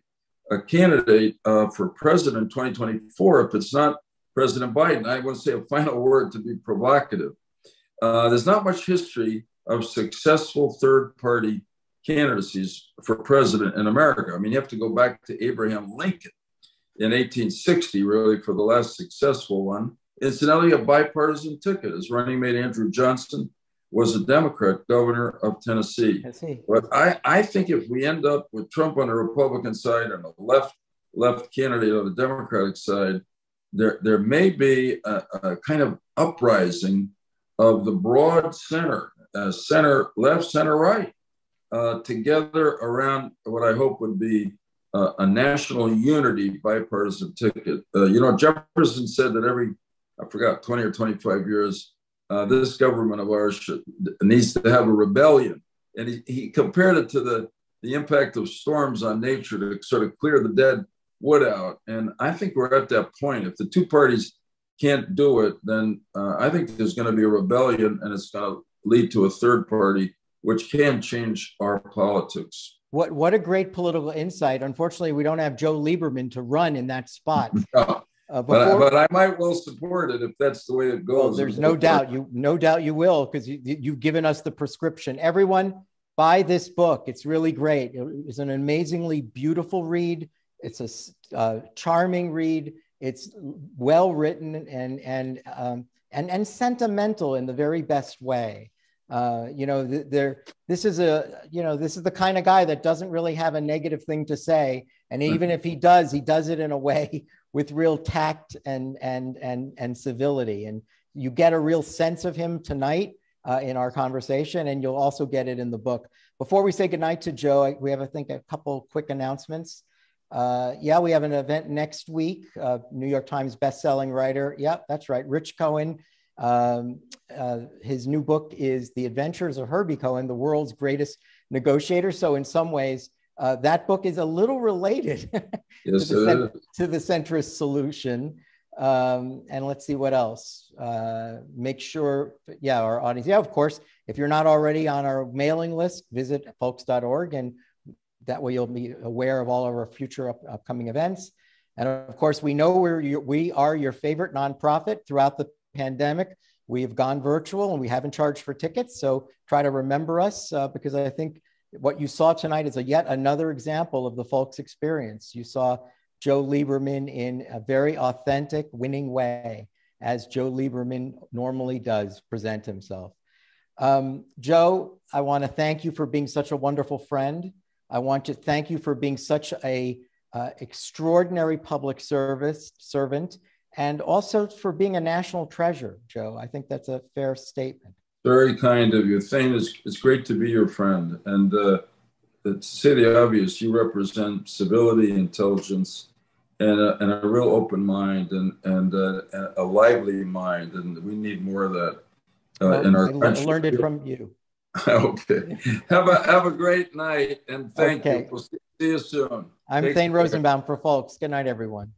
a candidate for president in 2024, if it's not President Biden. I want to say a final word to be provocative. There's not much history of successful third-party candidacies for president in America. I mean, you have to go back to Abraham Lincoln in 1860, really, for the last successful one. Incidentally, a bipartisan ticket. His running mate, Andrew Johnson, was a Democrat governor of Tennessee. But I think if we end up with Trump on the Republican side and a left candidate on the Democratic side, there may be a kind of uprising of the broad center, center left, center right, together around what I hope would be a national unity bipartisan ticket. You know, Jefferson said that every, I forgot, 20 or 25 years, this government of ours needs to have a rebellion. And he compared it to the impact of storms on nature to sort of clear the dead wood out. And I think we're at that point. If the two parties can't do it, then I think there's going to be a rebellion, and it's going to lead to a third party, which can change our politics. What a great political insight. Unfortunately, we don't have Joe Lieberman to run in that spot. No. But I might well support it if that's the way it goes. Well, there's no doubt you will, because you've given us the prescription. Everyone, buy this book. It's really great. It's an amazingly beautiful read. It's a charming read. It's well written and sentimental in the very best way. You know, this is the kind of guy that doesn't really have a negative thing to say, and even if he does it in a way with real tact and civility. And you get a real sense of him tonight in our conversation, and you'll also get it in the book. Before we say goodnight to Joe, we have, I think, a couple quick announcements. We have an event next week, New York Times bestselling writer. Yep, that's right, Rich Cohen. His new book is The Adventures of Herbie Cohen, the World's Greatest Negotiator. So in some ways, that book is a little related to The Centrist Solution. And let's see what else. Make sure, our audience. Yeah, of course, if you're not already on our mailing list, visit folks.org, and that way you'll be aware of all of our future upcoming events. And of course, we know we are your favorite nonprofit. Throughout the pandemic, we've gone virtual and we haven't charged for tickets. So try to remember us, because I think what you saw tonight is yet another example of the folks experience. You saw Joe Lieberman in a very authentic, winning way, as Joe Lieberman normally does present himself. Joe, I want to thank you for being such a wonderful friend. I want to thank you for being such a extraordinary public servant, and also for being a national treasure, Joe. I think that's a fair statement. Very kind of you. Thane, it's great to be your friend. And to say the obvious, you represent civility, intelligence, and a real open mind and a lively mind. And we need more of that in our country. I learned it from you. Okay. Have a great night, and thank you. We'll see you soon. I'm Thane Rosenbaum for Folks. Good night, everyone.